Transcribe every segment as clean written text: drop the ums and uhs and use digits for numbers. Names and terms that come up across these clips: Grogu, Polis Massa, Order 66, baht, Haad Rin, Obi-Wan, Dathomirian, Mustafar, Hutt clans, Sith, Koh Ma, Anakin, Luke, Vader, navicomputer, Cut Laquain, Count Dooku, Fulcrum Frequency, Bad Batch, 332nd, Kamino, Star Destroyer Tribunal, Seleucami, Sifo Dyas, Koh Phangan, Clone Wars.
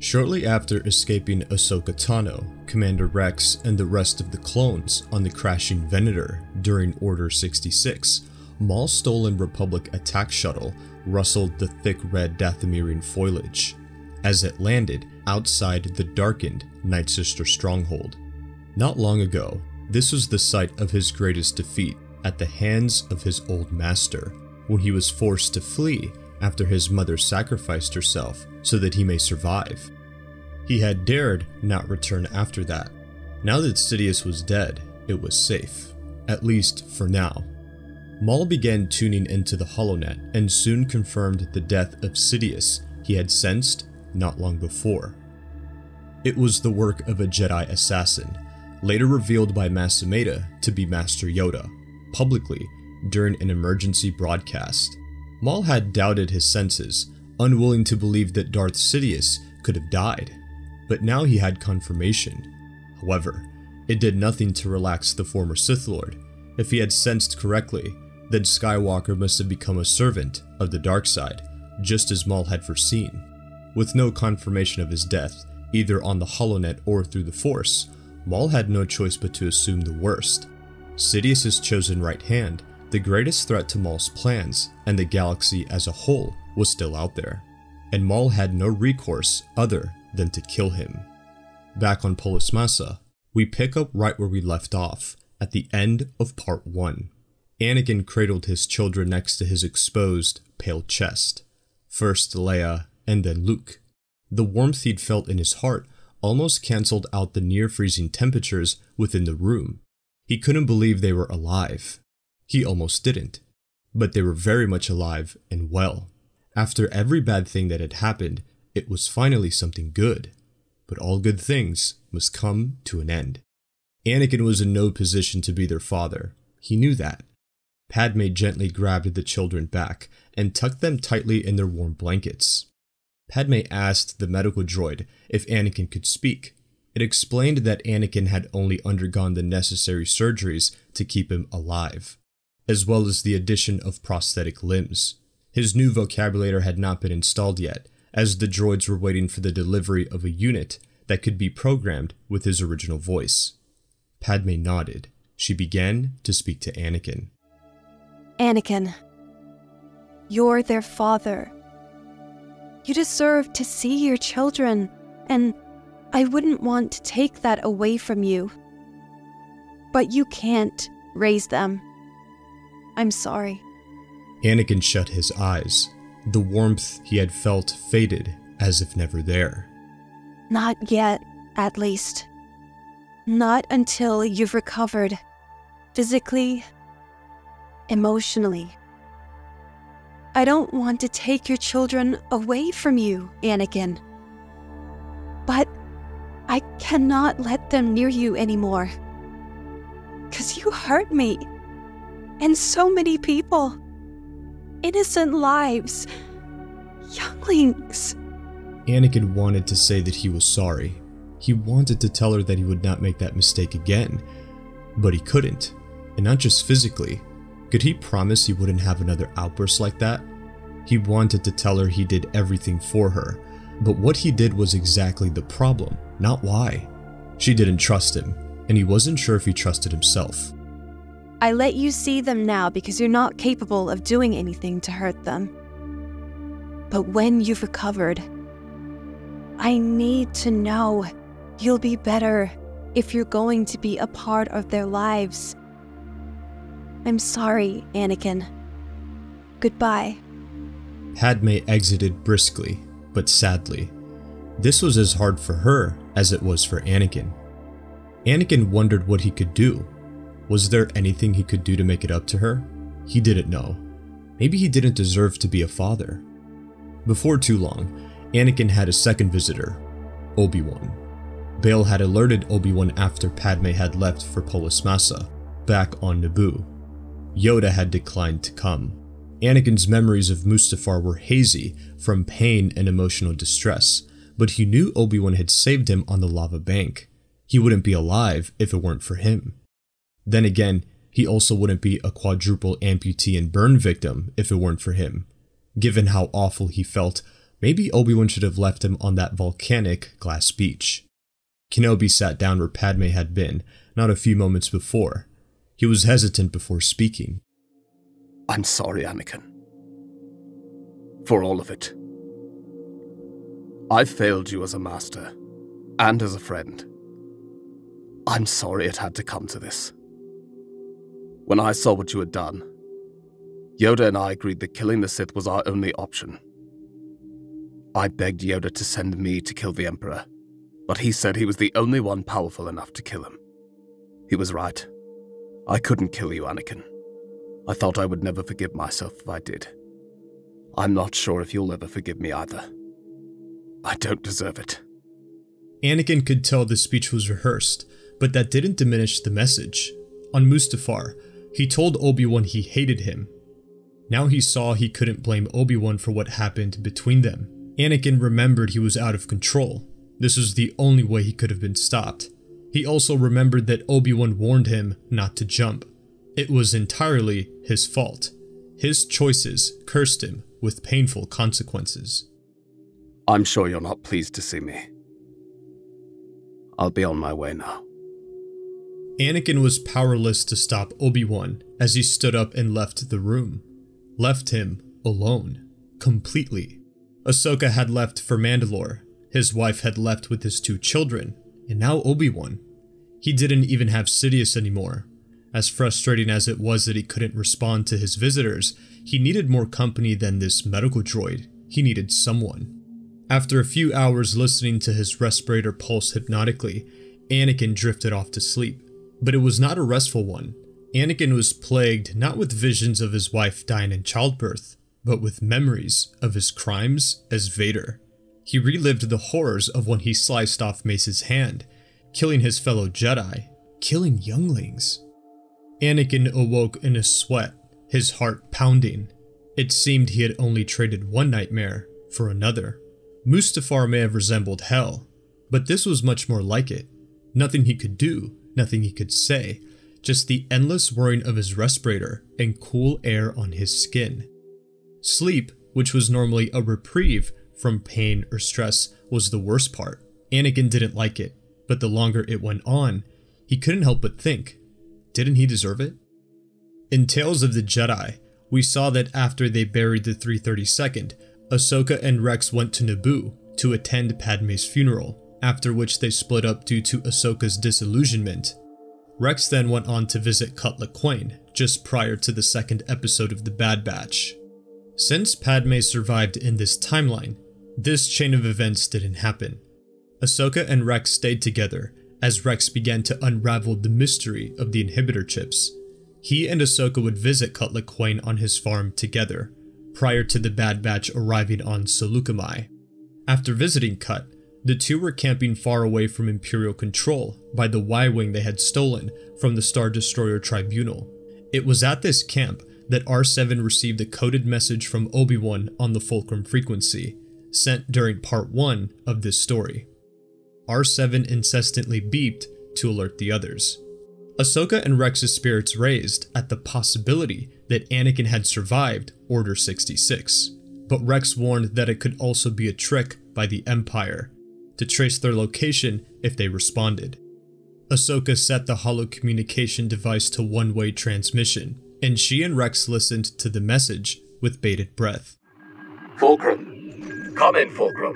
Shortly after escaping Ahsoka Tano, Commander Rex and the rest of the clones on the crashing Venator during Order 66, Maul's stolen Republic attack shuttle rustled the thick red Dathomirian foliage as it landed outside the darkened Nightsister stronghold. Not long ago, this was the site of his greatest defeat at the hands of his old master, when he was forced to flee after his mother sacrificed herself so that he may survive. He had dared not return after that. Now that Sidious was dead, it was safe, at least for now. Maul began tuning into the holonet and soon confirmed the death of Sidious he had sensed not long before. It was the work of a Jedi assassin, later revealed by Masameda to be Master Yoda, publicly during an emergency broadcast. Maul had doubted his senses, unwilling to believe that Darth Sidious could have died, but now he had confirmation. However, it did nothing to relax the former Sith Lord. If he had sensed correctly, then Skywalker must have become a servant of the dark side, just as Maul had foreseen. With no confirmation of his death, either on the holonet or through the Force, Maul had no choice but to assume the worst. Sidious's chosen right hand, the greatest threat to Maul's plans and the galaxy as a whole, was still out there, and Maul had no recourse other than to kill him. Back on Polis Massa, we pick up right where we left off, at the end of part 1. Anakin cradled his children next to his exposed, pale chest. First Leia, and then Luke. The warmth he'd felt in his heart almost cancelled out the near-freezing temperatures within the room. He couldn't believe they were alive. He almost didn't, but they were very much alive and well. After every bad thing that had happened, it was finally something good, but all good things must come to an end. Anakin was in no position to be their father. He knew that. Padme gently grabbed the children back and tucked them tightly in their warm blankets. Padme asked the medical droid if Anakin could speak. It explained that Anakin had only undergone the necessary surgeries to keep him alive, as well as the addition of prosthetic limbs. His new vocabulator had not been installed yet, as the droids were waiting for the delivery of a unit that could be programmed with his original voice. Padme nodded. She began to speak to Anakin. Anakin, you're their father. You deserve to see your children, and I wouldn't want to take that away from you. But you can't raise them. I'm sorry. Anakin shut his eyes. The warmth he had felt faded, as if never there. Not yet, at least. Not until you've recovered, physically, emotionally. I don't want to take your children away from you, Anakin. But I cannot let them near you anymore. 'Cause you hurt me. And so many people, innocent lives, younglings. Anakin wanted to say that he was sorry. He wanted to tell her that he would not make that mistake again, but he couldn't, and not just physically. Could he promise he wouldn't have another outburst like that? He wanted to tell her he did everything for her, but what he did was exactly the problem, not why. She didn't trust him, and he wasn't sure if he trusted himself. I let you see them now because you're not capable of doing anything to hurt them. But when you've recovered, I need to know you'll be better if you're going to be a part of their lives. I'm sorry, Anakin. Goodbye. Padme exited briskly, but sadly. This was as hard for her as it was for Anakin. Anakin wondered what he could do. Was there anything he could do to make it up to her? He didn't know. Maybe he didn't deserve to be a father. Before too long, Anakin had a second visitor, Obi-Wan. Bail had alerted Obi-Wan after Padme had left for Polis Massa, back on Naboo. Yoda had declined to come. Anakin's memories of Mustafar were hazy from pain and emotional distress, but he knew Obi-Wan had saved him on the lava bank. He wouldn't be alive if it weren't for him. Then again, he also wouldn't be a quadruple amputee and burn victim if it weren't for him. Given how awful he felt, Maybe Obi-Wan should have left him on that volcanic glass beach. Kenobi sat down where Padme had been, not a few moments before. He was hesitant before speaking. I'm sorry, Anakin. For all of it. I failed you as a master, and as a friend. I'm sorry it had to come to this. When I saw what you had done, Yoda and I agreed that killing the Sith was our only option. I begged Yoda to send me to kill the Emperor, but he said he was the only one powerful enough to kill him. He was right. I couldn't kill you, Anakin. I thought I would never forgive myself if I did. I'm not sure if you'll ever forgive me either. I don't deserve it. Anakin could tell this speech was rehearsed, but that didn't diminish the message. On Mustafar, he told Obi-Wan he hated him. Now he saw he couldn't blame Obi-Wan for what happened between them. Anakin remembered he was out of control. This was the only way he could have been stopped. He also remembered that Obi-Wan warned him not to jump. It was entirely his fault. His choices cursed him with painful consequences. I'm sure you're not pleased to see me. I'll be on my way now. Anakin was powerless to stop Obi-Wan as he stood up and left the room. Left him alone. Completely. Ahsoka had left for Mandalore. His wife had left with his two children. And now Obi-Wan. He didn't even have Sidious anymore. As frustrating as it was that he couldn't respond to his visitors, he needed more company than this medical droid. He needed someone. After a few hours listening to his respirator pulse hypnotically, Anakin drifted off to sleep. But it was not a restful one. Anakin was plagued not with visions of his wife dying in childbirth, but with memories of his crimes as Vader. He relived the horrors of when he sliced off Mace's hand, killing his fellow Jedi, killing younglings. Anakin awoke in a sweat, his heart pounding. It seemed he had only traded one nightmare for another. Mustafar may have resembled hell, but this was much more like it. Nothing he could do, nothing he could say, just the endless whirring of his respirator and cool air on his skin. Sleep, which was normally a reprieve from pain or stress, was the worst part. Anakin didn't like it, but the longer it went on, he couldn't help but think, didn't he deserve it? In Tales of the Jedi, we saw that after they buried the 332nd, Ahsoka and Rex went to Naboo to attend Padme's funeral, after which they split up due to Ahsoka's disillusionment. Rex then went on to visit Cut Laquain, just prior to the second episode of The Bad Batch. Since Padme survived in this timeline, this chain of events didn't happen. Ahsoka and Rex stayed together, as Rex began to unravel the mystery of the inhibitor chips. He and Ahsoka would visit Cut Laquain on his farm together, prior to the Bad Batch arriving on Seleucami. After visiting Cut, the two were camping far away from Imperial control by the Y-Wing they had stolen from the Star Destroyer Tribunal. It was at this camp that R7 received a coded message from Obi-Wan on the Fulcrum frequency, sent during part 1 of this story. R7 incessantly beeped to alert the others. Ahsoka and Rex's spirits raised at the possibility that Anakin had survived Order 66, but Rex warned that it could also be a trick by the Empire to trace their location if they responded. Ahsoka set the hollow communication device to one-way transmission, and she and Rex listened to the message with bated breath. Fulcrum, come in, Fulcrum.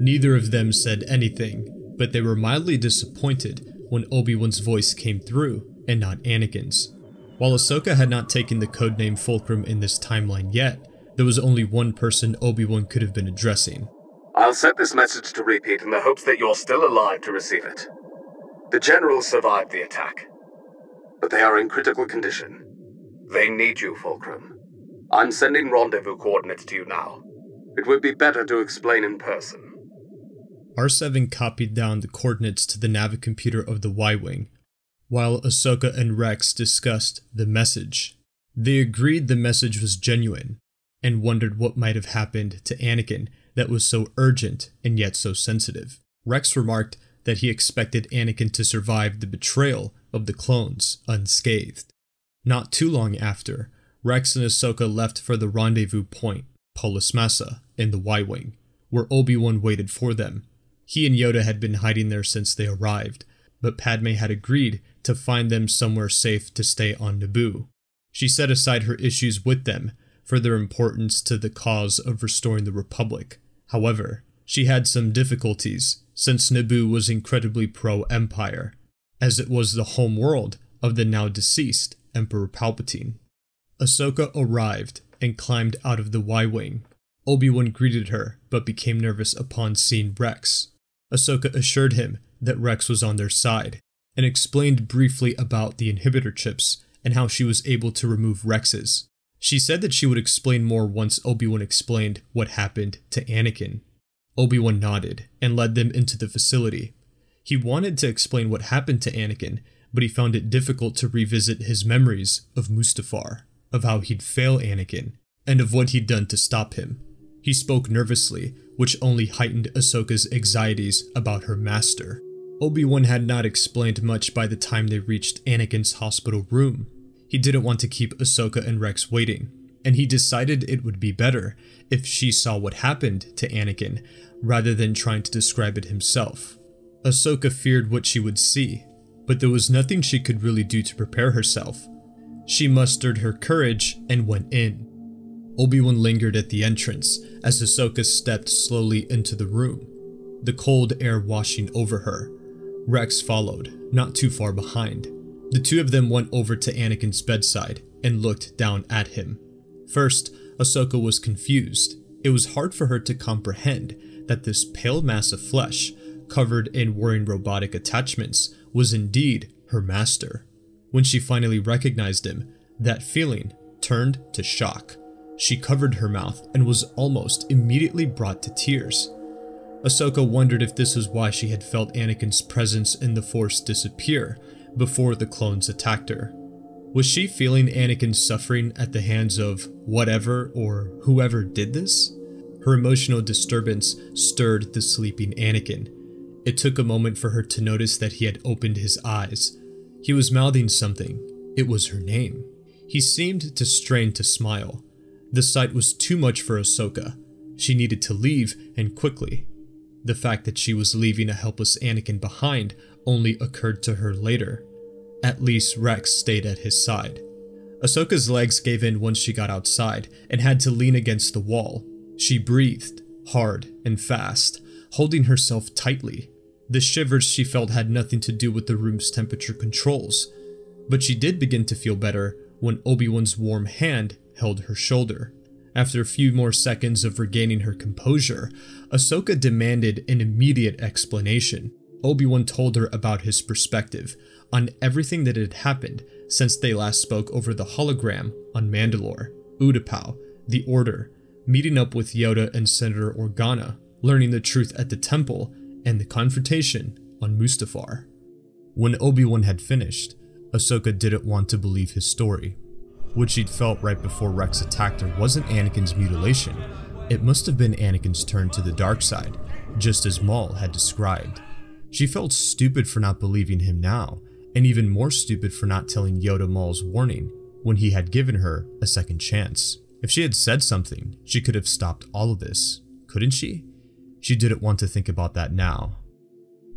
Neither of them said anything, but they were mildly disappointed when Obi-Wan's voice came through and not Anakin's. While Ahsoka had not taken the codename Fulcrum in this timeline yet, there was only one person Obi-Wan could have been addressing. I'll set this message to repeat in the hopes that you're still alive to receive it. The generals survived the attack, but they are in critical condition. They need you, Fulcrum. I'm sending rendezvous coordinates to you now. It would be better to explain in person. R7 copied down the coordinates to the navicomputer of the Y-Wing, while Ahsoka and Rex discussed the message. They agreed the message was genuine, and wondered what might have happened to Anakin that was so urgent and yet so sensitive. Rex remarked that he expected Anakin to survive the betrayal of the clones unscathed. Not too long after, Rex and Ahsoka left for the rendezvous point, Polis Massa, in the Y-Wing, where Obi-Wan waited for them. He and Yoda had been hiding there since they arrived, but Padme had agreed to find them somewhere safe to stay on Naboo. She set aside her issues with them for their importance to the cause of restoring the Republic. However, she had some difficulties since Naboo was incredibly pro-Empire, as it was the homeworld of the now deceased Emperor Palpatine. Ahsoka arrived and climbed out of the Y-Wing. Obi-Wan greeted her, but became nervous upon seeing Rex. Ahsoka assured him that Rex was on their side, and explained briefly about the inhibitor chips and how she was able to remove Rex's. She said that she would explain more once Obi-Wan explained what happened to Anakin. Obi-Wan nodded and led them into the facility. He wanted to explain what happened to Anakin, but he found it difficult to revisit his memories of Mustafar, of how he'd fail Anakin, and of what he'd done to stop him. He spoke nervously, which only heightened Ahsoka's anxieties about her master. Obi-Wan had not explained much by the time they reached Anakin's hospital room. He didn't want to keep Ahsoka and Rex waiting, and he decided it would be better if she saw what happened to Anakin rather than trying to describe it himself. Ahsoka feared what she would see, but there was nothing she could really do to prepare herself. She mustered her courage and went in. Obi-Wan lingered at the entrance as Ahsoka stepped slowly into the room, the cold air washing over her. Rex followed, not too far behind. The two of them went over to Anakin's bedside and looked down at him. First, Ahsoka was confused. It was hard for her to comprehend that this pale mass of flesh, covered in whirring robotic attachments, was indeed her master. When she finally recognized him, that feeling turned to shock. She covered her mouth and was almost immediately brought to tears. Ahsoka wondered if this was why she had felt Anakin's presence in the Force disappear before the clones attacked her. Was she feeling Anakin's suffering at the hands of whatever or whoever did this? Her emotional disturbance stirred the sleeping Anakin. It took a moment for her to notice that he had opened his eyes. He was mouthing something. It was her name. He seemed to strain to smile. The sight was too much for Ahsoka. She needed to leave, and quickly. The fact that she was leaving a helpless Anakin behind only occurred to her later. At least Rex stayed at his side. Ahsoka's legs gave in once she got outside and had to lean against the wall. She breathed, hard and fast, holding herself tightly. The shivers she felt had nothing to do with the room's temperature controls, but she did begin to feel better when Obi-Wan's warm hand held her shoulder. After a few more seconds of regaining her composure, Ahsoka demanded an immediate explanation. Obi-Wan told her about his perspective on everything that had happened since they last spoke over the hologram on Mandalore, Utapau, the Order, meeting up with Yoda and Senator Organa, learning the truth at the temple, and the confrontation on Mustafar. When Obi-Wan had finished, Ahsoka didn't want to believe his story. What she'd felt right before Rex attacked her wasn't Anakin's mutilation. It must have been Anakin's turn to the dark side, just as Maul had described. She felt stupid for not believing him now, and even more stupid for not telling Yoda Maul's warning when he had given her a second chance. If she had said something, she could have stopped all of this, couldn't she? She didn't want to think about that now.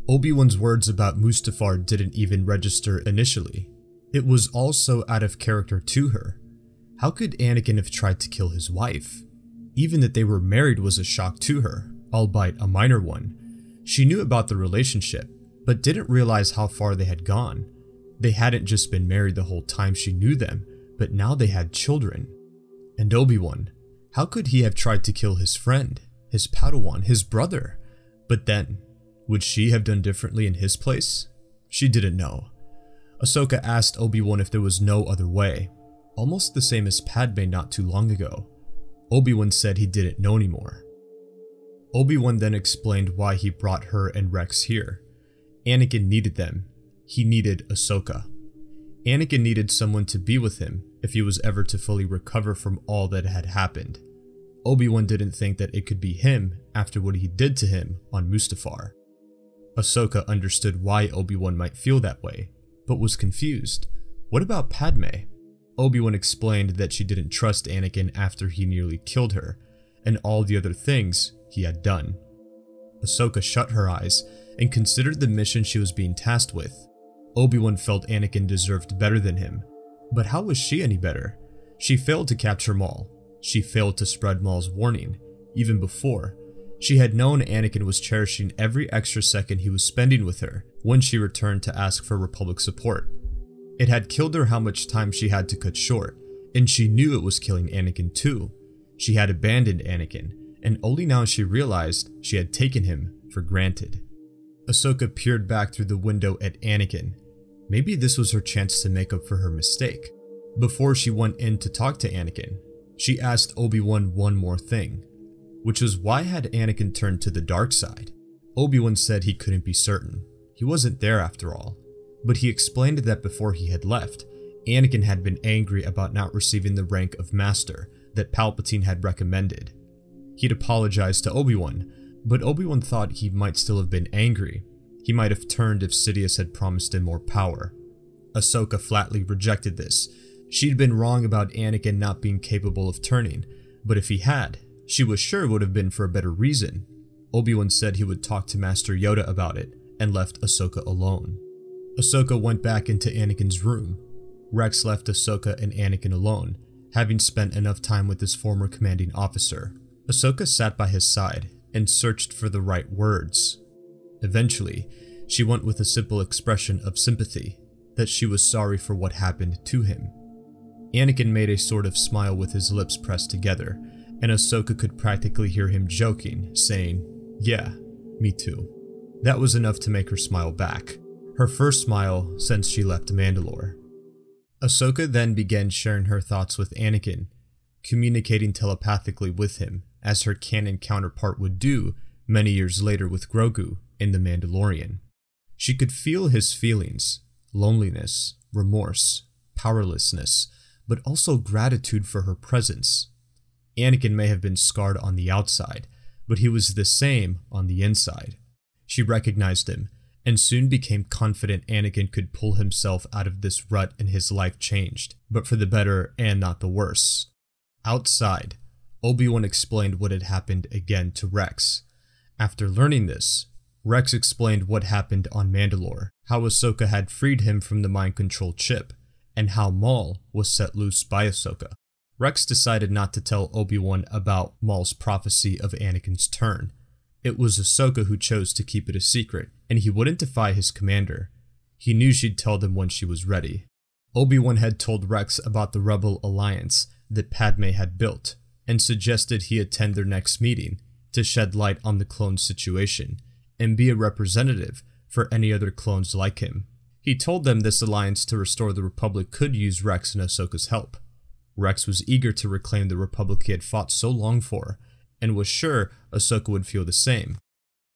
Obi-Wan's words about Mustafar didn't even register initially. It was also out of character to her. How could Anakin have tried to kill his wife? Even that they were married was a shock to her, albeit a minor one. She knew about the relationship, but didn't realize how far they had gone. They hadn't just been married the whole time she knew them, but now they had children. And Obi-Wan, how could he have tried to kill his friend? His Padawan, his brother. But then, would she have done differently in his place? She didn't know. Ahsoka asked Obi-Wan if there was no other way, almost the same as Padme not too long ago. Obi-Wan said he didn't know anymore. Obi-Wan then explained why he brought her and Rex here. Anakin needed them. He needed Ahsoka. Anakin needed someone to be with him if he was ever to fully recover from all that had happened. Obi-Wan didn't think that it could be him after what he did to him on Mustafar. Ahsoka understood why Obi-Wan might feel that way, but was confused. What about Padme? Obi-Wan explained that she didn't trust Anakin after he nearly killed her, and all the other things he had done. Ahsoka shut her eyes and considered the mission she was being tasked with. Obi-Wan felt Anakin deserved better than him, but how was she any better? She failed to capture Maul. She failed to spread Maul's warning, even before. She had known Anakin was cherishing every extra second he was spending with her when she returned to ask for Republic support. It had killed her how much time she had to cut short, and she knew it was killing Anakin too. She had abandoned Anakin, and only now she realized she had taken him for granted. Ahsoka peered back through the window at Anakin. Maybe this was her chance to make up for her mistake. Before she went in to talk to Anakin, she asked Obi-Wan one more thing, which was why had Anakin turned to the dark side? Obi-Wan said he couldn't be certain. He wasn't there after all, but he explained that before he had left, Anakin had been angry about not receiving the rank of Master that Palpatine had recommended. He'd apologized to Obi-Wan, but Obi-Wan thought he might still have been angry. He might have turned if Sidious had promised him more power. Ahsoka flatly rejected this. She'd been wrong about Anakin not being capable of turning, but if he had, she was sure it would have been for a better reason. Obi-Wan said he would talk to Master Yoda about it and left Ahsoka alone. Ahsoka went back into Anakin's room. Rex left Ahsoka and Anakin alone, having spent enough time with his former commanding officer. Ahsoka sat by his side and searched for the right words. Eventually, she went with a simple expression of sympathy, that she was sorry for what happened to him. Anakin made a sort of smile with his lips pressed together, and Ahsoka could practically hear him joking, saying, "Yeah, me too." That was enough to make her smile back, her first smile since she left Mandalore. Ahsoka then began sharing her thoughts with Anakin, communicating telepathically with him, as her canon counterpart would do many years later with Grogu in The Mandalorian. She could feel his feelings, loneliness, remorse, powerlessness, but also gratitude for her presence. Anakin may have been scarred on the outside, but he was the same on the inside. She recognized him, and soon became confident Anakin could pull himself out of this rut and his life changed, but for the better and not the worse. Outside, Obi-Wan explained what had happened again to Rex. After learning this, Rex explained what happened on Mandalore, how Ahsoka had freed him from the mind control chip, and how Maul was set loose by Ahsoka. Rex decided not to tell Obi-Wan about Maul's prophecy of Anakin's turn. It was Ahsoka who chose to keep it a secret, and he wouldn't defy his commander. He knew she'd tell them when she was ready. Obi-Wan had told Rex about the Rebel Alliance that Padme had built, and suggested he attend their next meeting to shed light on the clone situation, and be a representative for any other clones like him. He told them this alliance to restore the Republic could use Rex and Ahsoka's help. Rex was eager to reclaim the Republic he had fought so long for, and was sure Ahsoka would feel the same.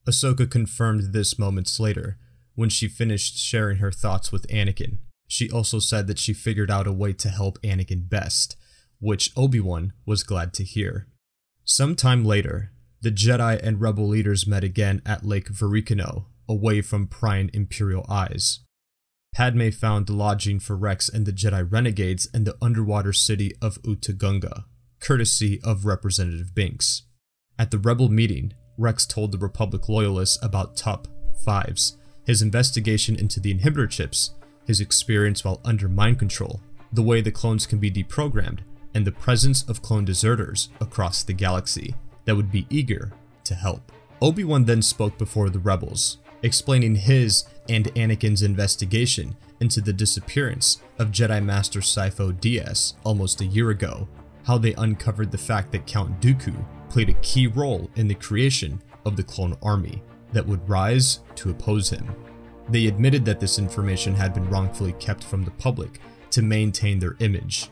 Ahsoka confirmed this moments later, when she finished sharing her thoughts with Anakin. She also said that she figured out a way to help Anakin best, which Obi-Wan was glad to hear. Sometime later, the Jedi and Rebel leaders met again at Lake Verikano, away from prying Imperial eyes. Padme found lodging for Rex and the Jedi renegades in the underwater city of Utagunga, courtesy of Representative Binks. At the Rebel meeting, Rex told the Republic loyalists about Tup Fives, his investigation into the inhibitor chips, his experience while under mind control, the way the clones can be deprogrammed, and the presence of clone deserters across the galaxy that would be eager to help. Obi-Wan then spoke before the rebels, explaining his and Anakin's investigation into the disappearance of Jedi Master Sifo Dyas almost a year ago, how they uncovered the fact that Count Dooku played a key role in the creation of the clone army that would rise to oppose him. They admitted that this information had been wrongfully kept from the public to maintain their image.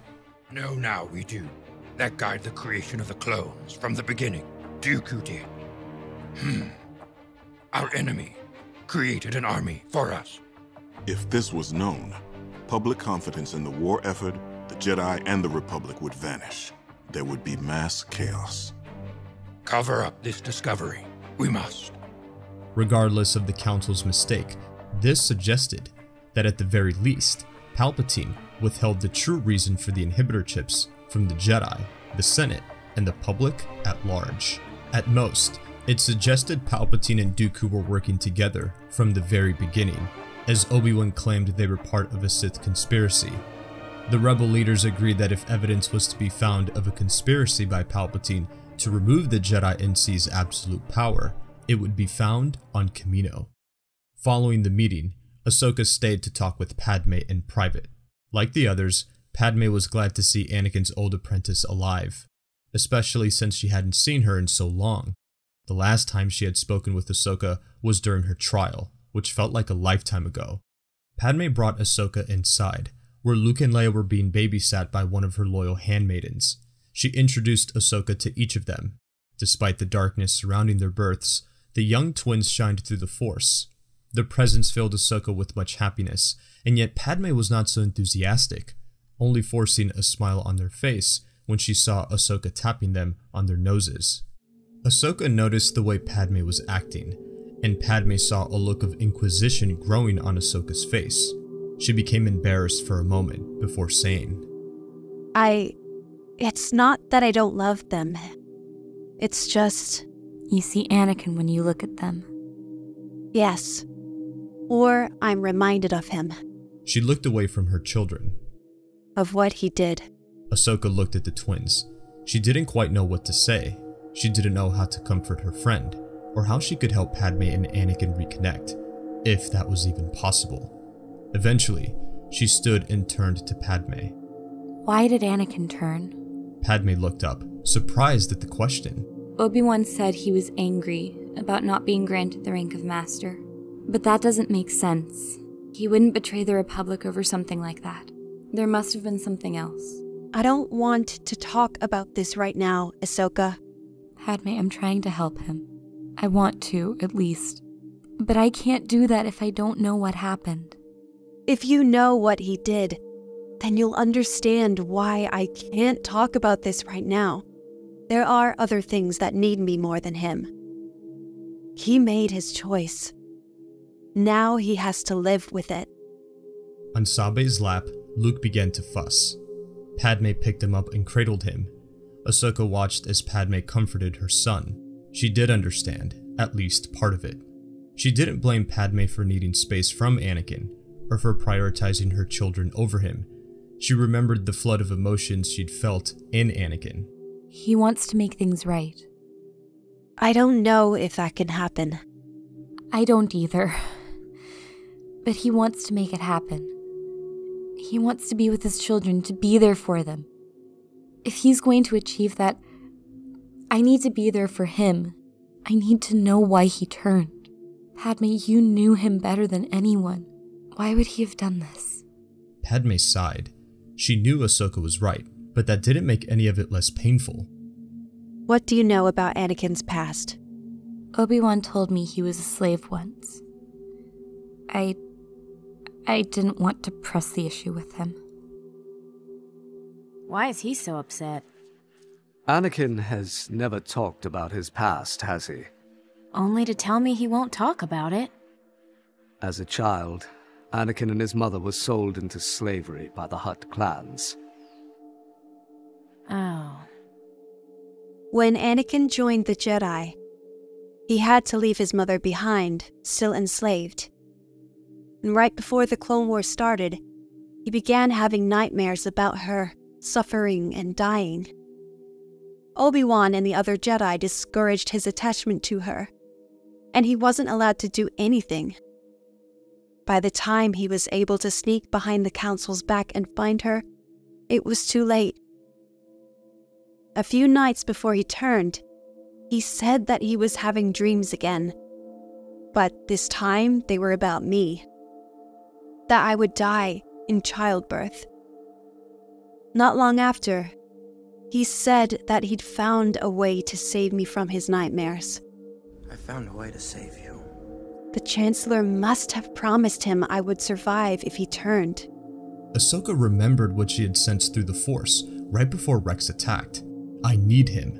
"No, now we do. That guided the creation of the clones from the beginning. Dooku did. Our enemy created an army for us." If this was known, public confidence in the war effort, the Jedi and the Republic would vanish. There would be mass chaos. "Cover up this discovery. We must." Regardless of the Council's mistake, this suggested that at the very least, Palpatine withheld the true reason for the inhibitor chips from the Jedi, the Senate, and the public at large. At most, It suggested Palpatine and Dooku were working together from the very beginning, as Obi-Wan claimed they were part of a Sith conspiracy. The rebel leaders agreed that if evidence was to be found of a conspiracy by Palpatine to remove the Jedi and seize absolute power, it would be found on Kamino. Following the meeting, Ahsoka stayed to talk with Padme in private. Like the others, Padme was glad to see Anakin's old apprentice alive, especially since she hadn't seen her in so long. The last time she had spoken with Ahsoka was during her trial, which felt like a lifetime ago. Padme brought Ahsoka inside, where Luke and Leia were being babysat by one of her loyal handmaidens. She introduced Ahsoka to each of them. Despite the darkness surrounding their births, the young twins shined through the Force. Their presence filled Ahsoka with much happiness, and yet Padme was not so enthusiastic, only forcing a smile on their face when she saw Ahsoka tapping them on their noses. Ahsoka noticed the way Padme was acting, and Padme saw a look of inquisition growing on Ahsoka's face. She became embarrassed for a moment before saying, It's not that I don't love them. It's just... You see Anakin when you look at them. Yes. Or I'm reminded of him. She looked away from her children. Of what he did. Ahsoka looked at the twins. She didn't quite know what to say. She didn't know how to comfort her friend, or how she could help Padme and Anakin reconnect, if that was even possible. Eventually, she stood and turned to Padme. Why did Anakin turn? Padme looked up, surprised at the question. Obi-Wan said he was angry about not being granted the rank of Master. But that doesn't make sense. He wouldn't betray the Republic over something like that. There must have been something else. I don't want to talk about this right now, Ahsoka. Padme, I'm trying to help him. I want to, at least. But I can't do that if I don't know what happened. If you know what he did, then you'll understand why I can't talk about this right now. There are other things that need me more than him. He made his choice. Now he has to live with it. On Sabe's lap, Luke began to fuss. Padme picked him up and cradled him. Ahsoka watched as Padme comforted her son. She did understand, at least part of it. She didn't blame Padme for needing space from Anakin, or for prioritizing her children over him. She remembered the flood of emotions she'd felt in Anakin. He wants to make things right. I don't know if that can happen. I don't either. But he wants to make it happen. He wants to be with his children, to be there for them. If he's going to achieve that, I need to be there for him. I need to know why he turned. Padme, you knew him better than anyone. Why would he have done this? Padme sighed. She knew Ahsoka was right, but that didn't make any of it less painful. What do you know about Anakin's past? Obi-Wan told me he was a slave once. I didn't want to press the issue with him. Why is he so upset? Anakin has never talked about his past, has he? Only to tell me he won't talk about it. As a child, Anakin and his mother were sold into slavery by the Hutt clans. Oh. When Anakin joined the Jedi, he had to leave his mother behind, still enslaved. And right before the Clone Wars started, he began having nightmares about her suffering and dying. Obi-Wan and the other Jedi discouraged his attachment to her, and he wasn't allowed to do anything. By the time he was able to sneak behind the Council's back and find her, it was too late. A few nights before he turned, he said that he was having dreams again, but this time they were about me, that I would die in childbirth. Not long after, he said that he'd found a way to save me from his nightmares. I found a way to save you. The Chancellor must have promised him I would survive if he turned. Ahsoka remembered what she had sensed through the Force right before Rex attacked. I need him.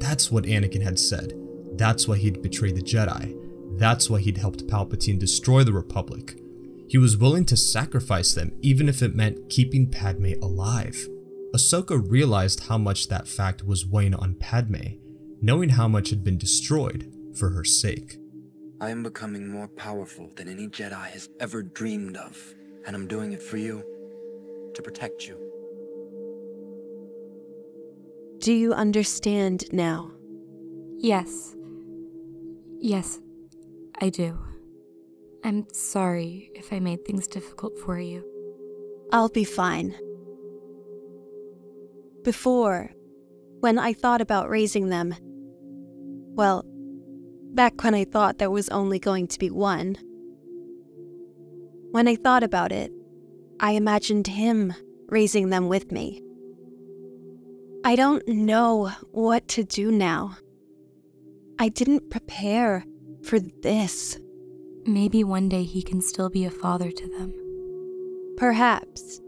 That's what Anakin had said. That's why he'd betrayed the Jedi. That's why he'd helped Palpatine destroy the Republic. He was willing to sacrifice them, even if it meant keeping Padme alive. Ahsoka realized how much that fact was weighing on Padme, knowing how much had been destroyed, for her sake. I am becoming more powerful than any Jedi has ever dreamed of, and I'm doing it for you, to protect you. Do you understand now? Yes. Yes, I do. I'm sorry if I made things difficult for you. I'll be fine. Before, when I thought about raising them, well, back when I thought there was only going to be one, when I thought about it, I imagined him raising them with me. I don't know what to do now. I didn't prepare for this. Maybe one day he can still be a father to them. Perhaps.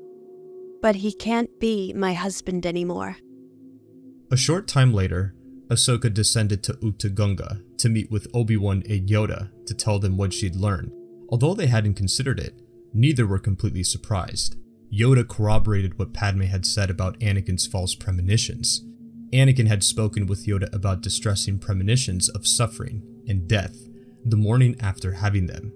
But he can't be my husband anymore. A short time later, Ahsoka descended to Utagunga to meet with Obi-Wan and Yoda to tell them what she'd learned. Although they hadn't considered it, neither were completely surprised. Yoda corroborated what Padme had said about Anakin's false premonitions. Anakin had spoken with Yoda about distressing premonitions of suffering and death the morning after having them.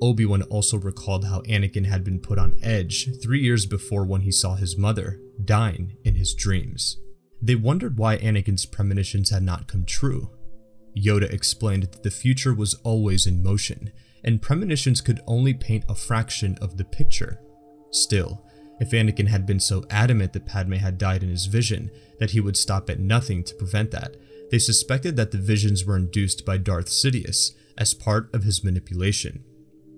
Obi-Wan also recalled how Anakin had been put on edge 3 years before when he saw his mother dying in his dreams. They wondered why Anakin's premonitions had not come true. Yoda explained that the future was always in motion, and premonitions could only paint a fraction of the picture. Still, if Anakin had been so adamant that Padme had died in his vision, that he would stop at nothing to prevent that, they suspected that the visions were induced by Darth Sidious as part of his manipulation.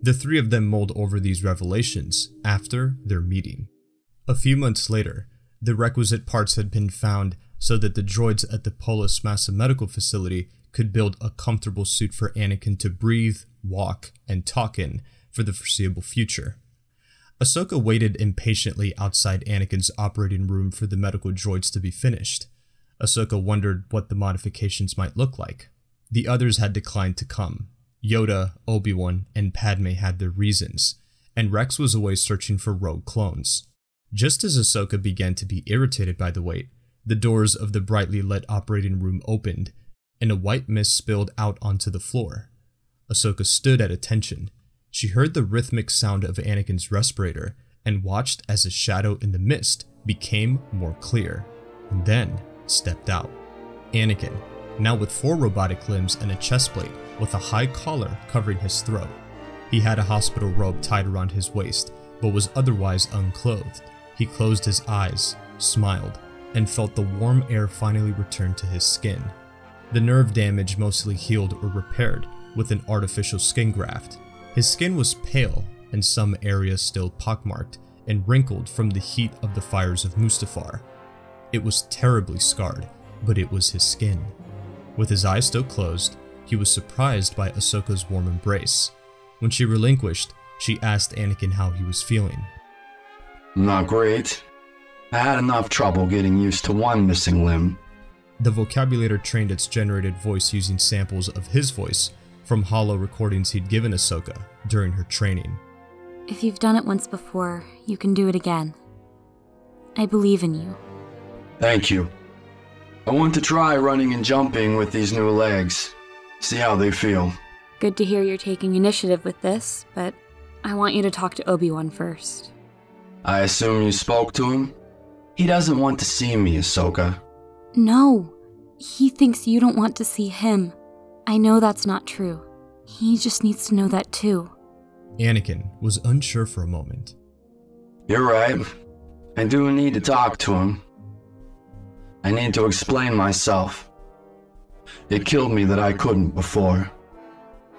The three of them mulled over these revelations after their meeting. A few months later, the requisite parts had been found so that the droids at the Polis Massa medical facility could build a comfortable suit for Anakin to breathe, walk, and talk in for the foreseeable future. Ahsoka waited impatiently outside Anakin's operating room for the medical droids to be finished. Ahsoka wondered what the modifications might look like. The others had declined to come. Yoda, Obi-Wan, and Padme had their reasons, and Rex was away searching for rogue clones. Just as Ahsoka began to be irritated by the wait, the doors of the brightly lit operating room opened, and a white mist spilled out onto the floor. Ahsoka stood at attention. She heard the rhythmic sound of Anakin's respirator and watched as a shadow in the mist became more clear, and then stepped out. Anakin, now with 4 robotic limbs and a chestplate with a high collar covering his throat. He had a hospital robe tied around his waist, but was otherwise unclothed. He closed his eyes, smiled, and felt the warm air finally return to his skin. The nerve damage mostly healed or repaired with an artificial skin graft. His skin was pale, and some areas still pockmarked and wrinkled from the heat of the fires of Mustafar. It was terribly scarred, but it was his skin. With his eyes still closed, he was surprised by Ahsoka's warm embrace. When she relinquished, she asked Anakin how he was feeling. Not great. I had enough trouble getting used to one missing limb. The vocabulator trained its generated voice using samples of his voice from holo recordings he'd given Ahsoka during her training. If you've done it once before, you can do it again. I believe in you. Thank you. I want to try running and jumping with these new legs. See how they feel. Good to hear you're taking initiative with this, but I want you to talk to Obi-Wan first. I assume you spoke to him? He doesn't want to see me, Ahsoka. No, he thinks you don't want to see him. I know that's not true. He just needs to know that too. Anakin was unsure for a moment. You're right. I do need to talk to him. I need to explain myself. It killed me that I couldn't before.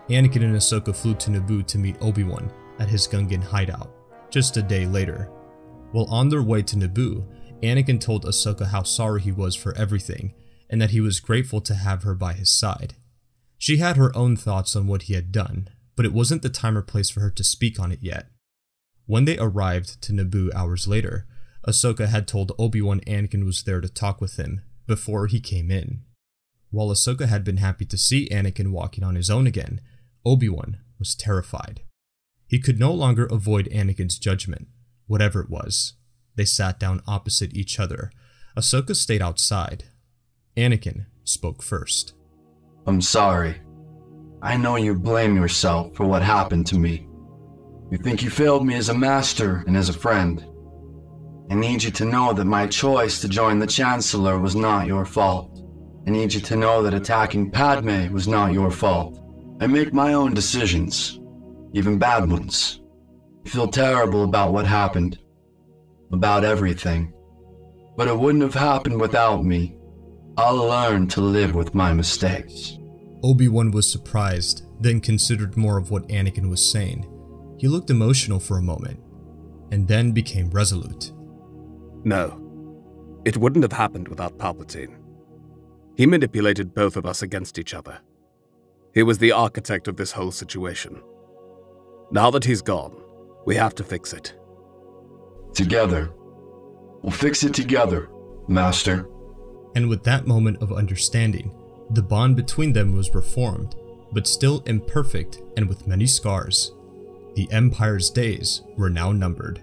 Anakin and Ahsoka flew to Naboo to meet Obi-Wan at his Gungan hideout, just a day later. While on their way to Naboo, Anakin told Ahsoka how sorry he was for everything, and that he was grateful to have her by his side. She had her own thoughts on what he had done, but it wasn't the time or place for her to speak on it yet. When they arrived to Naboo hours later, Ahsoka had told Obi-Wan Anakin was there to talk with him before he came in. While Ahsoka had been happy to see Anakin walking on his own again, Obi-Wan was terrified. He could no longer avoid Anakin's judgment, whatever it was. They sat down opposite each other. Ahsoka stayed outside. Anakin spoke first. I'm sorry. I know you blame yourself for what happened to me. You think you failed me as a master and as a friend. I need you to know that my choice to join the Chancellor was not your fault. I need you to know that attacking Padme was not your fault. I make my own decisions, even bad ones. I feel terrible about what happened, about everything. But it wouldn't have happened without me. I'll learn to live with my mistakes. Obi-Wan was surprised, then considered more of what Anakin was saying. He looked emotional for a moment, and then became resolute. No, it wouldn't have happened without Palpatine. He manipulated both of us against each other. He was the architect of this whole situation. Now that he's gone, we have to fix it. Together. We'll fix it together, Master. And with that moment of understanding, the bond between them was reformed, but still imperfect and with many scars. The Empire's days were now numbered.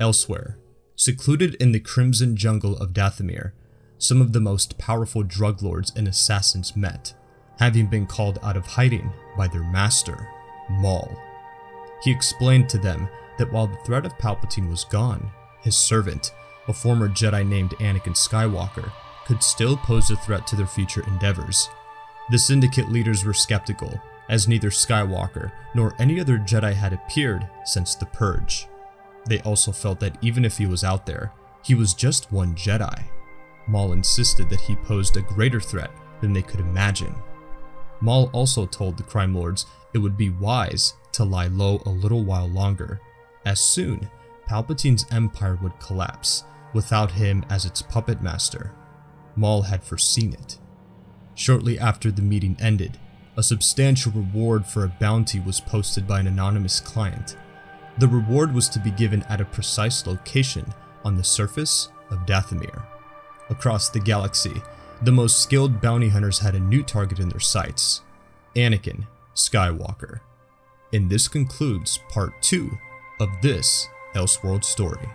Elsewhere, secluded in the crimson jungle of Dathomir, some of the most powerful drug lords and assassins met, having been called out of hiding by their master, Maul. He explained to them that while the threat of Palpatine was gone, his servant, a former Jedi named Anakin Skywalker, could still pose a threat to their future endeavors. The Syndicate leaders were skeptical, as neither Skywalker nor any other Jedi had appeared since the Purge. They also felt that even if he was out there, he was just one Jedi. Maul insisted that he posed a greater threat than they could imagine. Maul also told the crime lords it would be wise to lie low a little while longer, as soon Palpatine's empire would collapse without him as its puppet master. Maul had foreseen it. Shortly after the meeting ended, a substantial reward for a bounty was posted by an anonymous client. The reward was to be given at a precise location on the surface of Dathomir. Across the galaxy, the most skilled bounty hunters had a new target in their sights: Anakin Skywalker. And this concludes part 2 of this Elseworld story.